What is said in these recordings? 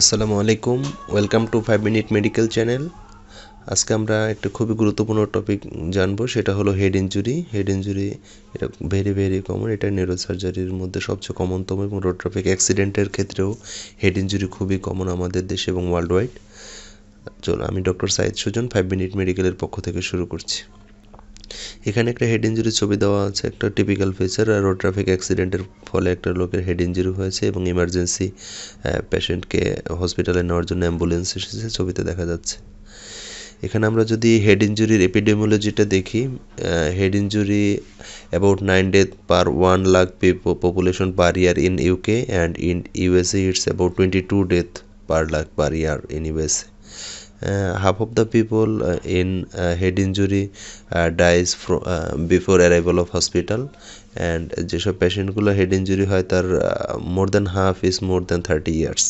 আসসালামু আলাইকুম welcome to 5 minute medical channel. আজকে আমরা একটা খুবই গুরুত্বপূর্ণ টপিক জানবো, সেটা হলো হেড ইনজুরি। হেড ইনজুরি এটা ভেরি ভেরি কমন, এটা নিউরোসার্জারির মধ্যে সবচেয়ে কমনতম এবং রোড ট্রাফিক অ্যাক্সিডেন্টের ক্ষেত্রেও হেড ইনজুরি খুবই কমন আমাদের দেশে এবং ওয়ার্ল্ড ওয়াইড। চলো, আমি ডক্টর সাইদ সুজন 5 মিনিট মেডিকেলের পক্ষ থেকে শুরু করছি। এখানে একটা হেড ইঞ্জুরির ছবি দেওয়া আছে, একটা টিপিক্যাল ফিচার। আর রোড ট্রাফিক অ্যাক্সিডেন্টের ফলে একটা লোকের হেড ইঞ্জুরি হয়েছে এবং ইমার্জেন্সি পেশেন্টকে হসপিটালে নেওয়ার জন্য অ্যাম্বুলেন্স এসেছে, ছবিতে দেখা যাচ্ছে। এখানে আমরা যদি হেড ইঞ্জুরির এপিডেমিওলজিটা দেখি, head injury about 9 deaths per 1 lakh population per year in UK, and in USA it's about 22 deaths per lakh per year in USA. Half of the people in head injury dies from before arrival of hospital, and যেসব পেশেন্টগুলো head injury হয় তার more than half is more than 30 years,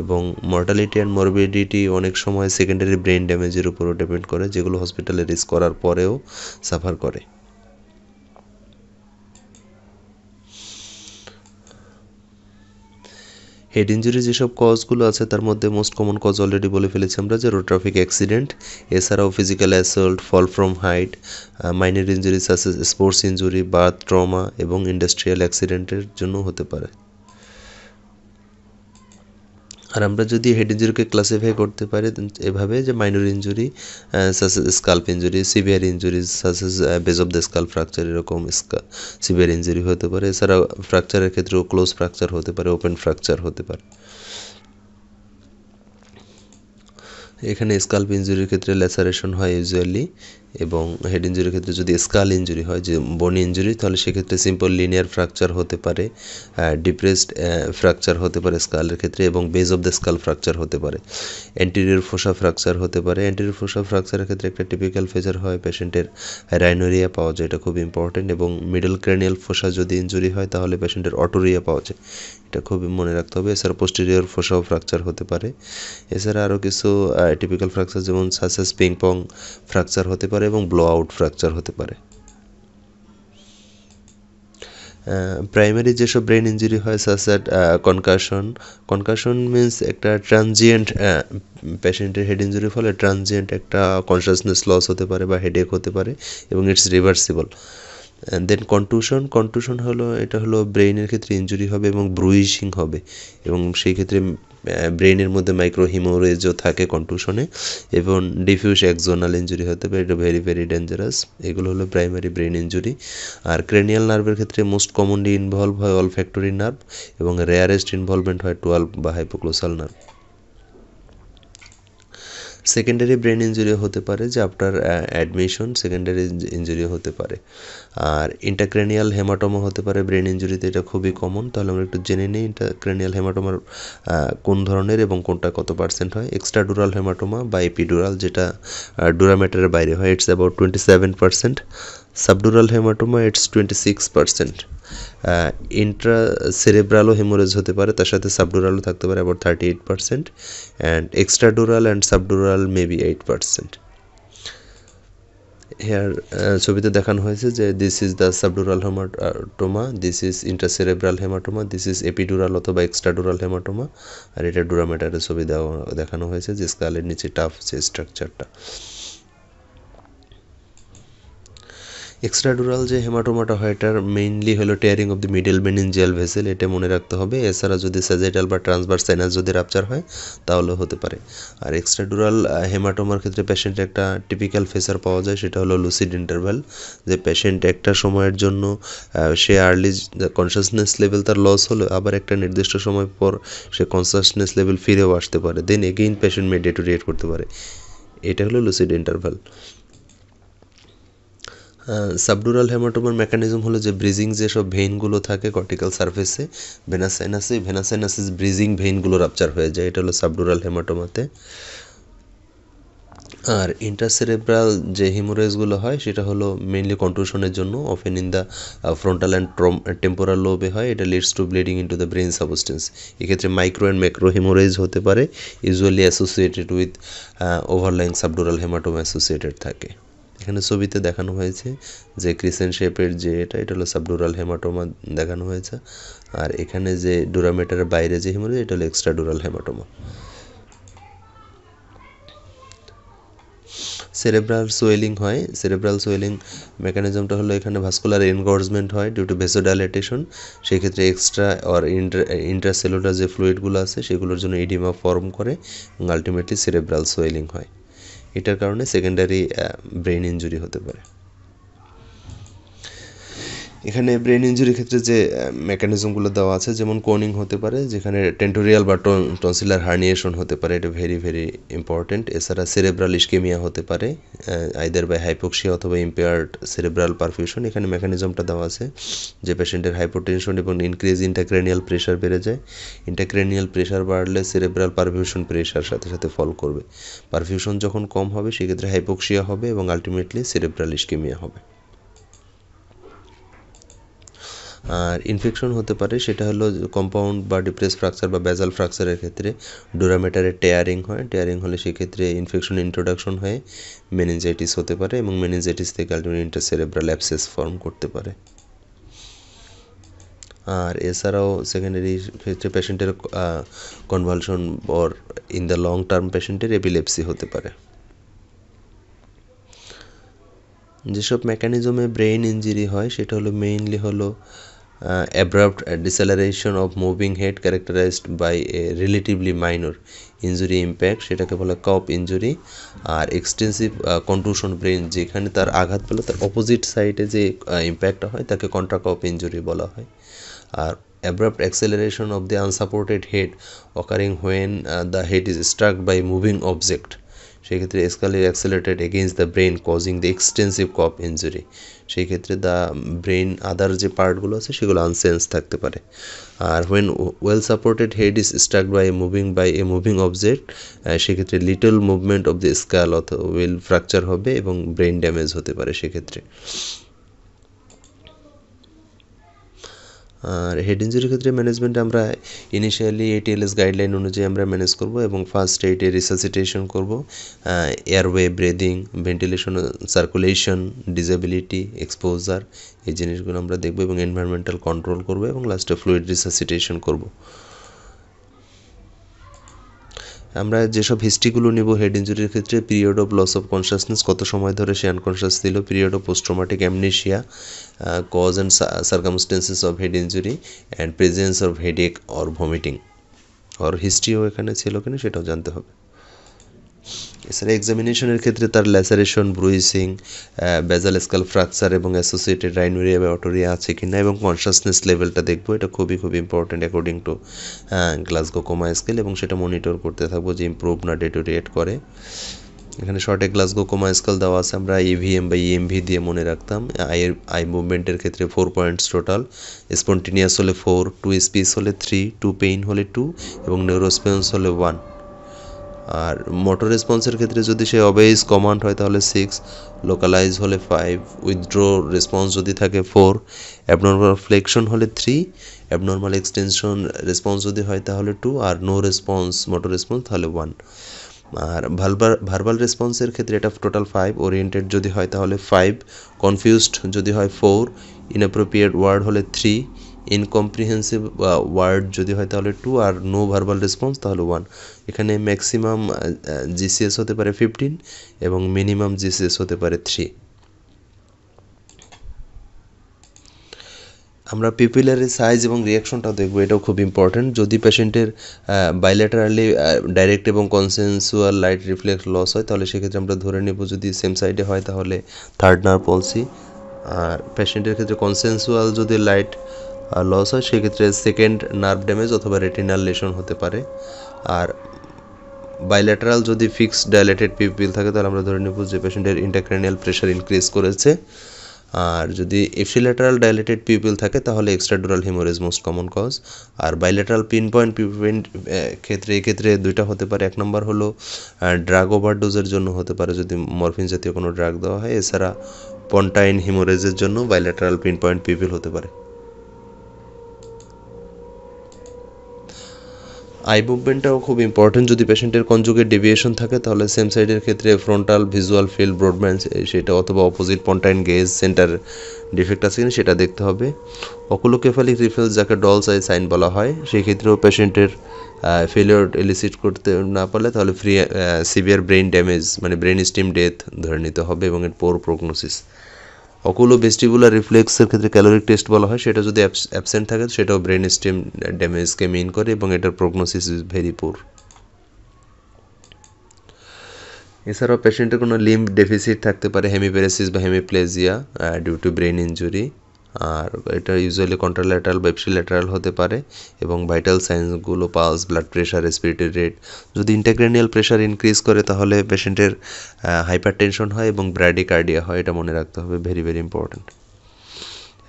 এবং mortality and morbidity অনেক সময় secondary brain ড্যামেজের উপরও depend করে, যেগুলো হসপিটালে রিস্ক করার পরেও সাফার করে। হেড ইঞ্জুরি যেসব কজগুলো আছে তার মধ্যে মোস্ট কমন কজ অলরেডি বলে ফেলেছি আমরা, যে রোড ট্রাফিক অ্যাক্সিডেন্ট। এছাড়াও physical assault, fall from height, minor injuries আছে স্পোর্টস ইঞ্জুরি, বার্থ, ট্রমা এবং ইন্ডাস্ট্রিয়াল অ্যাক্সিডেন্টের জন্য হতে পারে। আর আমরা যদি হেড ইঞ্জুরিকে ক্লাসিফাই করতে পারি এভাবে, যে minor injury such scalp injury, severe injury such base of the scalp fracture, এরকম সিভিয়ার ইঞ্জুরি হতে পারে। এছাড়া ফ্র্যাকচারের ক্ষেত্রেও ক্লোজ ফ্র্যাকচার হতে পারে, ওপেন ফ্র্যাকচার হতে পারে। এখানে স্কাল্প ইঞ্জুরির ক্ষেত্রে ল্যাসারেশন হয় ইউজুয়ালি, এবং হেড ইঞ্জুরির ক্ষেত্রে যদি স্কাল ইঞ্জুরি হয়, যে বোন ইঞ্জুরি, তাহলে সেক্ষেত্রে সিম্পল লিনিয়ার ফ্র্যাকচার হতে পারে, ডিপ্রেসড ফ্র্যাকচার হতে পারে স্কালের ক্ষেত্রে, এবং base of the skull fracture হতে পারে। অ্যান্টেরিয়র ফোসা ফ্র্যাকচার হতে পারে। অ্যান্টেরিয়র ফোসা ফ্র্যাকচারের ক্ষেত্রে একটা টিপিক্যাল ফিচার হয় পেশেন্টের রাইনোরিয়া পাওয়া যায়, এটা খুব ইম্পর্টেন্ট। এবং মিডল ক্রেনিয়াল ফোসা যদি ইঞ্জুরি হয় তাহলে পেশেন্টের অটোরিয়া পাওয়া যায়, এটা খুবই মনে রাখতে হবে। এছাড়া পোস্টেরিয়র ফোসাও ফ্র্যাকচার হতে পারে। এছাড়া আরও কিছু টিপিক্যাল ফ্র্যাকচার যেমন সাসেস পিংপং ফ্র্যাকচার হতে পারে এবং ব্লো আউট ফ্র্যাকচার হতে পারে। প্রাইমারি যেসব ব্রেন ইঞ্জুরি হয় সাসেট কনকাশন। কনকাশন মিনস একটা ট্রানজিয়েন্ট, পেশেন্টের হেড ইঞ্জুরির ফলে ট্রানজিয়েন্ট একটা কনসাসনেস লস হতে পারে বা হেডেক হতে পারে, এবং it's reversible. And then contusion. Contusion হলো, এটা হলো ব্রেইনের ক্ষেত্রে ইঞ্জুরি হবে এবং ব্রুইশিং হবে, এবং সেই ক্ষেত্রে ব্রেইনের মধ্যে মাইক্রো হিমোরেজও থাকে কন্টুশনে, এবং ডিফিউজ এক্সোনাল ইঞ্জুরি হতে পারে। এটা ভেরি ভেরি ডেঞ্জারাস। এগুলো হলো প্রাইমারি ব্রেইন ইঞ্জুরি। আর ক্রেনিয়াল নার্ভের ক্ষেত্রে মোস্ট কমনলি ইনভলভ হয় অলফ্যাক্টরি নার্ভ, এবং রেয়ারেস্ট ইনভলভমেন্ট হয় 12 বা hypoglossal nerve. Secondary brain injury হতে পারে, যে আফটার অ্যাডমিশন সেকেন্ডারি ইঞ্জুরি হতে পারে। আর ইন্টারক্রেনিয়াল হেমাটোমা হতে পারে ব্রেন ইঞ্জুরিতে, এটা খুবই কমন। তাহলে আমরা একটু জেনে নিই ইন্টারক্রেনিয়াল হেমাটোমার কোন ধরনের এবং কোনটা কত % হয়। এক্সট্রাডুরাল হেমাটোমা বা এপিডুরাল, যেটা ডুরামেটারের বাইরে হয়, it's about 27%। Subdural haematoma it's 26%। ইন্ট্রাসেরেব্রালও হেমোরেজ হতে পারে, তার সাথে সাবডুরালও থাকতে পারে, about 38%। And extradural and subdural maybe 8%। Here ছবিতে দেখানো হয়েছে যে this is the subdural haematoma, this is intracerebral haematoma, this is epidural অথবা এক্সট্রাডুরাল হেমাটোমা। আর এটা ডুরামেটারের ছবি দেখানো হয়েছে, যে স্কালের নিচে টাফ যে স্ট্রাকচারটা। এক্সট্রাডুরাল যে হেমাটোমাটা হয় এটার মেইনলি হলো tearing of the middle meningeal vessel, এটা মনে রাখতে হবে। এছাড়া যদি স্যাজিটাল বা ট্রান্সভার্স সাইনাস যদি রাপচার হয় তাহলে হতে পারে। আর এক্সট্রাডুরাল হেমাটোমার ক্ষেত্রে পেশেন্টের একটা টিপিক্যাল ফিচার পাওয়া যায়, সেটা হলো লুসিড ইন্টারভ্যাল, যে পেশেন্ট একটা সময়ের জন্য সে আর্লি কনসাসনেস লেভেল তার লস হলো, আবার একটা নির্দিষ্ট সময় পর সে কনসাসনেস লেভেল ফিরেও আসতে পারে, then again patient may deteriorate করতে পারে। এটা হলো লুসিড ইন্টারভ্যাল। সাবডুরাল হেমাটোমার মেকানিজম হলো যে ব্রিজিং যেসব ভেইনগুলো থাকে কর্টিক্যাল সার্ফেসে, ভেনাসাইনাসিস ব্রিজিং ভেইনগুলো রাপচার হয়ে যায়, এটা হলো সাবডুরাল হেমাটোমাতে। আর ইন্টারসেরেব্রাল যে হিমোরেজগুলো হয় সেটা হলো মেইনলি কন্ট্রুশনের জন্য, often in the frontal and temporal লোবে হয়। এটা leads to bleeding into the brain substance. এক্ষেত্রে মাইক্রো অ্যান্ড ম্যাক্রো হিমোরেজ হতে পারে, usually associated with overlying subdural haematoma associated থাকে। এখানে ছবিতে দেখানো হয়েছে যে ক্রিসেন্ট শেপের যে এটা হলো সাবডুরাল হেমাটোমা দেখানো হয়েছে আর এখানে যে ডুরামেটারের বাইরে যে হেমোরেজ এটা হলো extradural hematoma cerebral swelling mechanism টা হলো এখানে vascular engorgement হয় due to vasodilation সেই ক্ষেত্রে extra or intracellular যে ফ্লুইড গুলো আছে সেগুলোর জন্য edema form করে এবং ultimately cerebral swelling হয় এটার কারণে secondary brain injury হতে পারে এখানে ব্রেন ইনজুরি ক্ষেত্রে যে মেকানিজম গুলো দেওয়া আছে যেমন কোনিং হতে পারে যেখানে টেন্টোরিয়াল বা টনসিলার হার্নিয়েশন হতে পারে এটা very ইম্পর্টেন্ট এছাড়া সেরেব্রাল ইসকেমিয়া হতে পারে আইদার বাই হাইপোক্সিয়া অথবা ইমপেয়ার্ড সেরেব্রাল পারফিউশন এখানে মেকানিজমটা দেওয়া আছে যে পেশেন্টের হাইপোটেনশন এবং ইনক্রিজ ইন্টারক্রেনিয়াল প্রেসার বেড়ে যায় ইন্টারক্রেনিয়াল প্রেসার বাড়লে সেরেব্রাল পারফিউশন প্রেসার সাথে সাথে ফল করবে পারফিউশন যখন কম হবে সেই ক্ষেত্রে হাইপোক্সিয়া হবে এবং আলটিমেটলি সেরেব্রাল ইসকেমিয়া হবে আর ইনফেকশন হতে পারে সেটা হলো কম্পাউন্ড বা ডিপ্রেস ফ্র্যাকচার বা বেজাল ফ্র্যাকচারের ক্ষেত্রে ডুরামেটারে টিয়ারিং হলে সেই ক্ষেত্রে ইনফেকশন ইন্ট্রোডাকশন হয় মেনিনজাইটিস হতে পারে এবং মেনিনজাইটিস থেকে আলটিমেটলি ইন্ট্রাসেরেব্রাল অ্যাবসেস ফর্ম করতে পারে আর এছাড়াও সেকেন্ডারি ক্ষেত্রে পেশেন্টের convulsion or in the long term পেশেন্টের এপিলেপসি হতে পারে যেসব মেকানিজমে ব্রেইন ইনজুরি হয় সেটা হলো মেইনলি হলো abrupt deceleration of moving head characterized by a relatively minor injury impact সেটাকে বলা কাপ ইনজুরি আর এক্সটেন্সিভ কন্ট্রুশন ব্রেন যেখানে তার আঘাত পেলে তার অপোজিট সাইডে যে ইমপ্যাক্ট হয় তাকে কন্ট্রা কাপ ইনজুরি বলা হয় আর abrupt acceleration of the unsupported head occurring when the head is struck by moving object সেই ক্ষেত্রে skull accelerated against the brain causing the extensive coup injury সেই ক্ষেত্রে দ্য ব্রেন আদার যে পার্টগুলো আছে সেগুলো আনসেন্স থাকতে পারে আর when well supported head is struck by a moving object সেই ক্ষেত্রে little movement of the skull অথবা উইল ফ্র্যাকচার হবে এবং ব্রেন ড্যামেজ হতে পারে সেই ক্ষেত্রে আর হেড ইনজুরি ক্ষেত্রে ম্যানেজমেন্ট আমরা ইনিশিয়ালি এটিএলএস গাইডলাইন অনুযায়ী আমরা ম্যানেজ করব এবং ফার্স্ট এইড এর রিসাসিটেশন করব airway breathing ventilation circulation disability exposure এই জিনিসগুলো আমরা দেখব এবং এনवायरमेंटাল কন্ট্রোল করব এবং লাস্টে ফ্লুইড রিসাসিটেশন করব আমরা যেসব হিস্ট্রিগুলো নিব হেড ইনজুরির ক্ষেত্রে period of loss of consciousness কত সময় ধরে সে আনকনশাস ছিল period of post traumatic amnesia cause and circumstances of head injury and presence of headache or vomiting or হিস্ট্রিও এখানে ছিল কিনা সেটাও জানতে হবে এছাড়া এক্সামিনেশনের ক্ষেত্রে তার laceration bruising basal skull fracture এবং অ্যাসোসিয়েটেড রাইনোরিয়া বা অটোরিয়া আছে কিনা এবং কনশাসনেস লেভেলটা দেখব এটা খুবই important according to Glasgow coma scale এবং সেটা মনিটর করতে থাকবো যে ইমপ্রুভ না ডেটোরিয়েট করে এখানে শর্টে গ্লাসগো কোমা স্কেল দেওয়া আছে আমরা ইভিএম বা ইএমভি দিয়ে মনে রাখতাম আই মুভমেন্টের ক্ষেত্রে 4 পয়েন্টস টোটাল স্পন্টেনিয়াস হলে 4 2 স্পিস হলে 3 2 পেইন হলে 2 এবং নিউরোসপেন্স হলে 1 আর মোটর রেসপন্সের ক্ষেত্রে যদি সে অবেইস কমান্ড হয় তাহলে 6 লোকালাইজ হলে 5 উইথড্র রেসপন্স যদি থাকে 4 অ্যাবনরমাল ফ্লেকশন হলে 3 অ্যাবনরমাল এক্সটেনশন রেসপন্স যদি হয় তাহলে 2 আর নো রেসপন্স মোটর রেসপন্স তাহলে 1 আর ভার্বাল রেসপন্সের ক্ষেত্রে এটা টোটাল 5 ওরিয়েন্টেড যদি হয় তাহলে 5 কনফিউজড যদি হয় 4 ইনঅ্যাপ্রোপ্রিয়েট ওয়ার্ড হলে 3 ইনকম্প্রিহেনসিভ ওয়ার্ড যদি হয় তাহলে 2 আর নো ভার্বাল রেসপন্স তাহলে 1 এখানে ম্যাক্সিমাম জিসিএস হতে পারে 15 এবং মিনিমাম জিসিএস হতে পারে 3 আমরা পিপিলারি সাইজ এবং রিঅ্যাকশনটাও দেখব এটাও খুব ইম্পর্টেন্ট যদি পেশেন্টের বাইলেটারালি ডাইরেক্ট এবং কনসেনসুয়াল লাইট রিফ্লেক্স লস হয় তাহলে সেক্ষেত্রে আমরা ধরে নেব যদি সেম সাইডে হয় তাহলে থার্ড নার্ভ পলসি আর পেশেন্টের ক্ষেত্রে কনসেনসুয়াল যদি লাইট লস হয় সেক্ষেত্রে সেকেন্ড নার্ভ ড্যামেজ অথবা রেটিনাল লেশন হতে পারে আর বাইলেটারাল যদি ফিক্সড ডাইলেটেড পিপিল থাকে তাহলে আমরা ধরে নেব যে পেশেন্টের ইন্টারক্রেনিয়াল প্রেসার ইনক্রিজ করেছে আর যদি এফিল্যাটারাল ডাইলেটেড পিপিল থাকে তাহলে extradural haemorrhage most common cause আর বাইলেটারাল পিন পয়েন্ট ক্ষেত্রে দুইটা হতে পারে এক নম্বর হলো ড্রাগ ওভারডোজের জন্য হতে পারে যদি মরফিন জাতীয় কোনো ড্রাগ দেওয়া হয় এছাড়া পন্টাইন হিমোরেজের জন্য বাইলেটারাল পিন পয়েন্ট পিপিল হতে পারে আই মুভমেন্টটাও খুব ইম্পর্টেন্ট। যদি পেশেন্টের কনজুগেট ডেভিয়েশন থাকে তাহলে সেম সাইডের ক্ষেত্রে ফ্রন্টাল ভিজুয়াল ফিল্ড ব্রডব্যান্ড সেটা অথবা opposite pontine gaze centre defect আছে কিনা সেটা দেখতে হবে। অকুলোকেফালিক রিফ্লেক্স যাকে ডলস আই সাইন বলা হয় সেই ক্ষেত্রেও পেশেন্টের ফেলিওর এলিসিট করতে না পারলে তাহলে ফ্রি সিভিয়ার ব্রেন ড্যামেজ মানে ব্রেন স্টিম ডেথ ধরে নিতে হবে এবং এর পোর প্রগনোসিস। অকুলো ভেস্টিবুলার রিফ্লেক্সের ক্ষেত্রে ক্যালোরিক টেস্ট বলা হয়, সেটা যদি অ্যাবসেন্ট থাকে সেটাও ব্রেন স্টিম ড্যামেজকে মেইন করে এবং এটার প্রগনোসিস ইজ ভেরি পুর। এছাড়াও পেশেন্টের কোনো লিম্ব ডেফিসিট থাকতে পারে, হেমিপ্যারেসিস বা hemiplegia due to brain injury, আর এটা ইউজুয়ালি কন্ট্রাল্যাটারাল বা এপসিল্যাটারাল হতে পারে এবং ভাইটাল সাইন্সগুলো pulse, blood pressure, respiratory rate. যদি ইন্টারক্রেনিয়াল প্রেশার ইনক্রিজ করে তাহলে পেশেন্টের হাইপারটেনশন হয় এবং ব্র্যাডিকার্ডিয়া হয়, এটা মনে রাখতে হবে, ভেরি ভেরি ইম্পর্ট্যান্ট।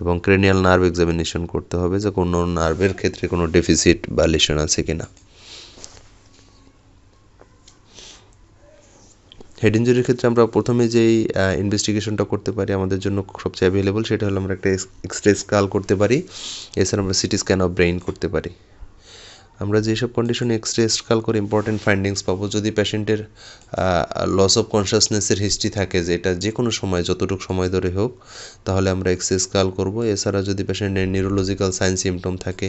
এবং ক্রেনিয়াল নার্ভ এক্সামিনেশন করতে হবে যে কোনো নার্ভের ক্ষেত্রে কোনো ডেফিসিট বা লিশন আছে কিনা। হেড ইঞ্জুরির ক্ষেত্রে আমরা প্রথমে যেই ইনভেস্টিগেশনটা করতে পারি আমাদের জন্য সবচেয়ে অ্যাভেলেবল সেটা হলো আমরা একটা এক্সরে স্ক্যাল করতে পারি, এছাড়া আমরা সিটি স্ক্যান অফ ব্রেইন করতে পারি। আমরা যেসব কন্ডিশনে এক্সরে স্ক্যাল করে ইম্পর্টেন্ট ফাইন্ডিংস পাবো, যদি পেশেন্টের লস অফ কনশাসনেসের হিস্ট্রি থাকে যেটা যে কোনো সময় যতটুকু সময় ধরে হোক তাহলে আমরা এক্সরে স্ক্যাল করবো। এছাড়া যদি পেশেন্টের নিউরোলজিক্যাল সাইন সিমটম থাকে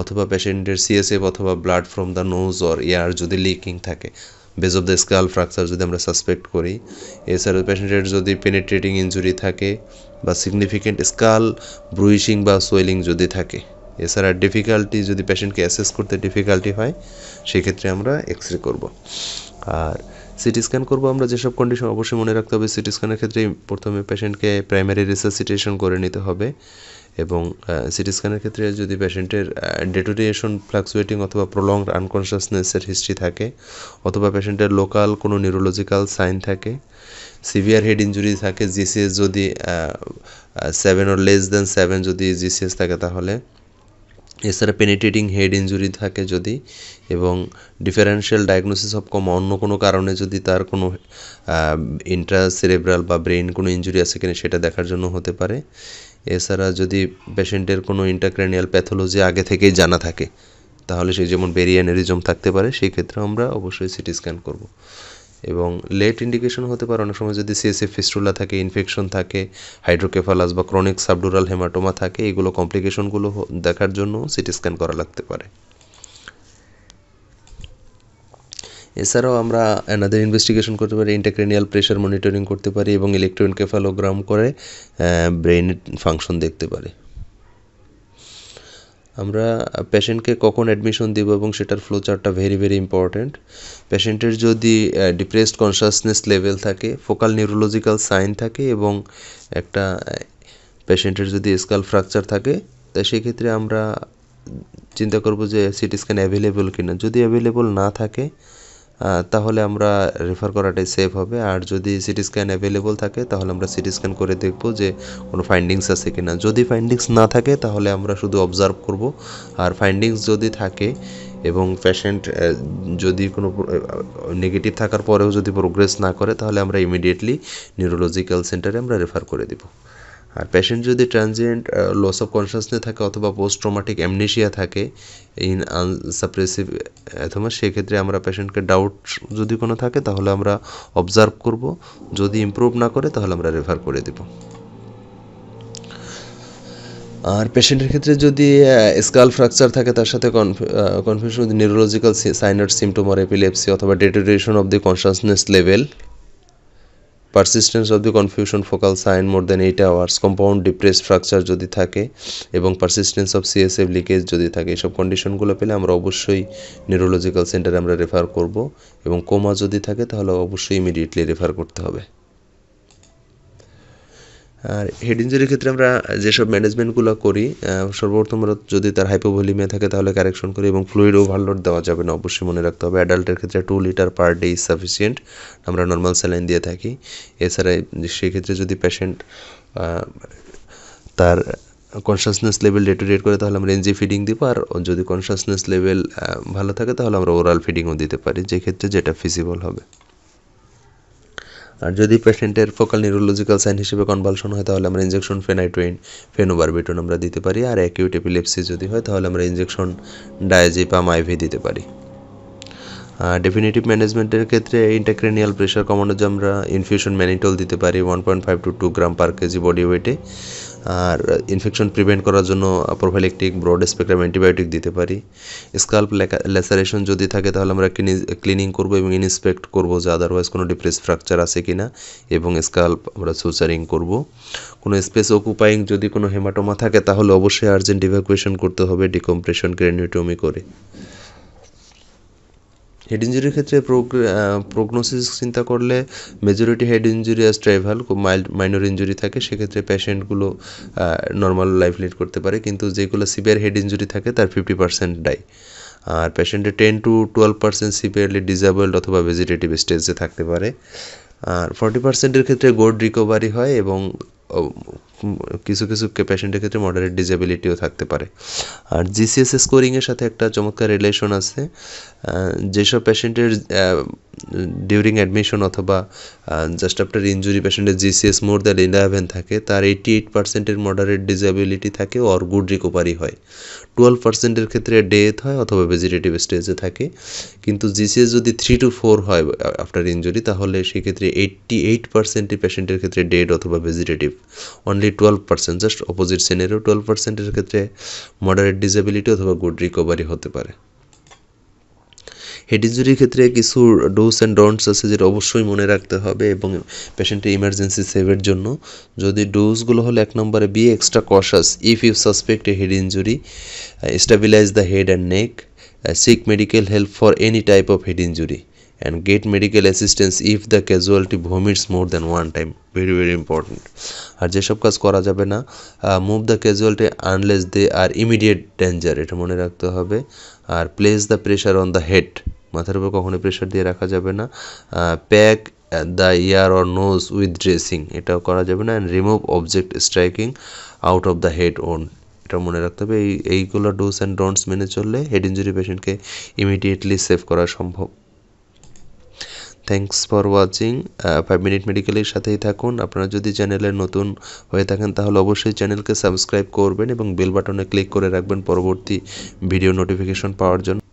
অথবা পেশেন্টের সিএসএফ অথবা blood from the nose or ear যদি লিকিং থাকে, base of the skull fracture যদি আমরা সাসপেক্ট করি, এছাড়া পেশেন্টের যদি পেনিট্রেটিং ইঞ্জুরি থাকে বা সিগনিফিকেন্ট স্কাল ব্রুইশিং বা সোয়েলিং যদি থাকে, এছাড়া ডিফিকাল্টি যদি পেশেন্টকে অ্যাসেস করতে ডিফিকাল্টি হয় সেক্ষেত্রে আমরা এক্সরে করব। আর সিটি স্ক্যান করবো আমরা যেসব কন্ডিশন অবশ্যই মনে রাখতে হবে, সিটি স্ক্যানের ক্ষেত্রে প্রথমে পেশেন্টকে প্রাইমারি রিসাসিটেশন করে নিতে হবে এবং সিটি স্ক্যানের ক্ষেত্রে যদি পেশেন্টের ডেটোরিয়েশন, ফ্লাকচুয়েটিং অথবা প্রলংড আনকনশাসনেসের হিস্ট্রি থাকে অথবা পেশেন্টের লোকাল কোনো নিউরোলজিক্যাল সাইন থাকে, সিভিয়ার হেড ইঞ্জুরি থাকে, জিসিএস যদি 7 or less than 7 যদি জিসিএস থাকে তাহলে, এছাড়া পেনিট্রেটিং হেড ইঞ্জুরি থাকে যদি, এবং ডিফারেন্সিয়াল ডায়াগনোসিস অফ কম অন্য কোনো কারণে যদি তার কোনো ইন্ট্রাসেরেব্রাল বা ব্রেন কোনো ইঞ্জুরি আছে কিনা সেটা দেখার জন্য হতে পারে। এছাড়া যদি পেশেন্টের কোনো ইন্টারক্রেনিয়াল প্যাথোলজি আগে থেকেই জানা থাকে তাহলে সেই যেমন বেরিয়ানেরিজম থাকতে পারে সেই ক্ষেত্রে আমরা অবশ্যই সিটি স্ক্যান করব। এবং লেট ইন্ডিকেশন হতে পারে অনেক সময় যদি সিএসএফ ফিস্টুলা থাকে, ইনফেকশন থাকে, হাইড্রোকেফালাস বা ক্রনিক সাবডুরাল হেমাটোমা থাকে, এগুলো কমপ্লিকেশনগুলো দেখার জন্য সিটি স্ক্যান করা লাগতে পারে। এছাড়াও আমরা অ্যানাদার ইনভেস্টিগেশন করতে পারি, ইন্টারক্রেনিয়াল প্রেশার মনিটরিং করতে পারি এবং ইলেকট্রোএনকেফালোগ্রাম করে ব্রেইনের ফাংশন দেখতে পারি। আমরা পেশেন্টকে কখন অ্যাডমিশন দেব এবং সেটার ফ্লো চার্টটা ভেরি ভেরি ইম্পর্ট্যান্ট। পেশেন্টের যদি ডিপ্রেসড কনশাসনেস লেভেল থাকে, ফোকাল নিউরোলজিক্যাল সাইন থাকে এবং একটা পেশেন্টের যদি স্কাল ফ্র্যাকচার থাকে তাই সেক্ষেত্রে আমরা চিন্তা করব যে সিটি স্ক্যান অ্যাভেলেবল কিনা। যদি অ্যাভেলেবল না থাকে তাহলে আমরা রেফার করাটাই সেফ হবে, আর যদি সিটি স্ক্যান অ্যাভেলেবল থাকে তাহলে আমরা সিটি স্ক্যান করে দেখব যে কোনো ফাইন্ডিংস আছে কিনা। যদি ফাইন্ডিংস না থাকে তাহলে আমরা শুধু অবজার্ভ করব, আর ফাইন্ডিংস যদি থাকে এবং পেশেন্ট যদি কোনো নেগেটিভ থাকার পরেও যদি প্রোগ্রেস না করে তাহলে আমরা ইমিডিয়েটলি নিউরোলজিক্যাল সেন্টারে আমরা রেফার করে দেব। আর পেশেন্ট যদি ট্রানজিয়েন্ট লস অফ কনশাসনেস থাকে অথবা পোস্ট ট্রমাটিক অ্যামনেশিয়া থাকে ইন আনসাপ্রেসিভ অ্যাথোমা, সেক্ষেত্রে আমরা পেশেন্টকে ডাউট যদি কোনো থাকে তাহলে আমরা অবজার্ভ করব, যদি ইমপ্রুভ না করে তাহলে আমরা রেফার করে দেব। আর পেশেন্টের ক্ষেত্রে যদি স্কাল ফ্র্যাকচার থাকে তার সাথে confusion with neurological সাইনার symptom or epilepsy অথবা deterioration of the consciousness level, persistence of the confusion focal sign more than 8 hours, compound depressed fracture যদি থাকে এবং পারসিস্টেন্স অফ সিএসএফ লিকেজ যদি থাকে, এইসব কন্ডিশনগুলো পেলে আমরা অবশ্যই নিউরোলজিক্যাল সেন্টারে আমরা রেফার করব এবং কোমা যদি থাকে তাহলে অবশ্যই ইমিডিয়েটলি রেফার করতে হবে। আর হেড ইঞ্জুরির ক্ষেত্রে আমরা যেসব ম্যানেজমেন্টগুলো করি, সর্বপ্রথম যদি তার হাইপোভলিমিয়া থাকে তাহলে কারেকশন করি এবং ফ্লুইড ওভারলোড দেওয়া যাবে না, অবশ্যই মনে রাখতে হবে। অ্যাডাল্টের ক্ষেত্রে 2 litre per day is sufficient, আমরা নর্মাল স্যালাইন দিয়ে থাকি। এছাড়া সেক্ষেত্রে যদি পেশেন্ট তার কনশাসনেস লেভেল ডেটোরিয়েট করে তাহলে আমরা এনজি ফিডিং দেবো, আর যদি কনশাসনেস লেভেল ভালো থাকে তাহলে আমরা ওরাল ফিডিংও দিতে পারি, যেক্ষেত্রে যেটা ফিজিবল হবে। আর যদি পেশেন্টের ফোকাল নিউরোলজিক্যাল সাইন হিসেবে কনভালশন হয় তাহলে আমরা ইনজেকশন ফেনাইটোইন ফেনোবারবিটন আমরা দিতে পারি। আর অ্যাকিউট এপিলেপসি যদি হয় তাহলে আমরা ইনজেকশন ডায়াজিপাম আইভি দিতে পারি। ডেফিনিটিভ ম্যানেজমেন্টের ক্ষেত্রে ইন্টারক্রেনিয়াল প্রেশার কমানোর জন্য আমরা ইনফিউশন ম্যানিটল দিতে পারি 1.5 to 2 গ্রাম/kg বডি ওয়েটে। আর ইনফেকশন প্রিভেন্ট করার জন্য প্রোফাইলেকটিক ব্রড স্পেকট্রাম অ্যান্টিবায়োটিক দিতে পারি। স্কাল্প ল্যাসারেশন যদি থাকে তাহলে আমরা ক্লিনিং করব এবং ইনস্পেক্ট করব যে আদারওয়াইজ কোনো ডিপ্রেস ফ্র্যাকচার আছে কি না, এবং স্কাল্প আমরা সুচারিং করব। কোনো স্পেস অকুপাইং যদি কোনো হেমাটোমা থাকে তাহলে অবশ্যই আর্জেন্ট ইভ্যাকুয়েশন করতে হবে ডিকম্প্রেশন ক্রেনিওটমি করে। হেড ইঞ্জুরির ক্ষেত্রে প্রোগনোসিস চিন্তা করলে মেজরিটি হেড ইঞ্জুরি আর ট্রাইভাল খুব মাইল্ড মাইনর ইঞ্জুরি থাকে, সেক্ষেত্রে পেশেন্টগুলো নর্মাল লাইফ লিড করতে পারে, কিন্তু যেগুলো সিভিয়ার হেড ইঞ্জুরি থাকে তার 50% ডাই। আর পেশেন্টের 10 to 12% সিভিয়ারলি ডিসেবলড অথবা ভেজিটেটিভ স্টেজে থাকতে পারে। আর 40%-এর ক্ষেত্রে গুড রিকভারি হয় এবং কিছু কিছু পেশেন্টের ক্ষেত্রে মডারেট ডিসেবিলিটিও থাকতে পারে। আর জিসিএস স্কোরিংয়ের সাথে একটা চমৎকার রিলেশন আছে। যেসব পেশেন্টের ডিউরিং অ্যাডমিশন অথবা জাস্ট আফটার ইঞ্জুরি পেশেন্টের জিসিএস মোর দ্যান 11 থাকে তার 88%-এর মডারেট ডিসেবিলিটি থাকে অর গুড রিকভারি হয়। 12%-এর ক্ষেত্রে ডেথ হয় অথবা ভেজিটেটিভ স্টেজে থাকে, কিন্তু জিসিএস যদি 3 to 4 হয় আফটার ইঞ্জুরি তাহলে সেক্ষেত্রে 88% পেশেন্টের ক্ষেত্রে ডেথ অথবা vegetative. Only 12% just opposite scenario, 12%-এর ক্ষেত্রে মডারেট ডিসেবিলিটি অথবা গুড রিকভারি হতে পারে। হেড ইঞ্জুরির ক্ষেত্রে কিছু ডোজ অ্যান্ড ডন্টস আছে যেটা অবশ্যই মনে রাখতে হবে এবং পেশেন্টের ইমার্জেন্সি সেভের জন্য। যদি ডোজগুলো হলো 1 নম্বরে be extra cautious if you suspect a head injury, stabilise the head and neck, seek medical help for any type of head injury and get medical assistance if the casualty vomits more than one time. Very important. আর যেসব কাজ করা যাবে না, move the casualty unless they are immediate danger, এটা মনে রাখতে হবে। আর place the pressure on the head, মাথার উপর কখনো প্রেশার দিয়ে রাখা যাবে না। pack the ear or nose with dressing, এটাও করা যাবে না। and remove object striking out of the head wound, এটা মনে রাখতে হবে। এইগুলো do's and don'ts মেনে চললে হেড ইঞ্জুরি পেশেন্টকে ইমিডিয়েটলি সেভ করা সম্ভব। Thanks for watching. 5 মিনিট মেডিকেলের সাথেই থাকুন। আপনারা যদি চ্যানেলে নতুন হয়ে থাকেন তাহলে অবশ্যই চ্যানেলকে সাবস্ক্রাইব করবেন এবং বেল বাটনে ক্লিক করে রাখবেন পরবর্তী ভিডিও নোটিফিকেশন পাওয়ার জন্য।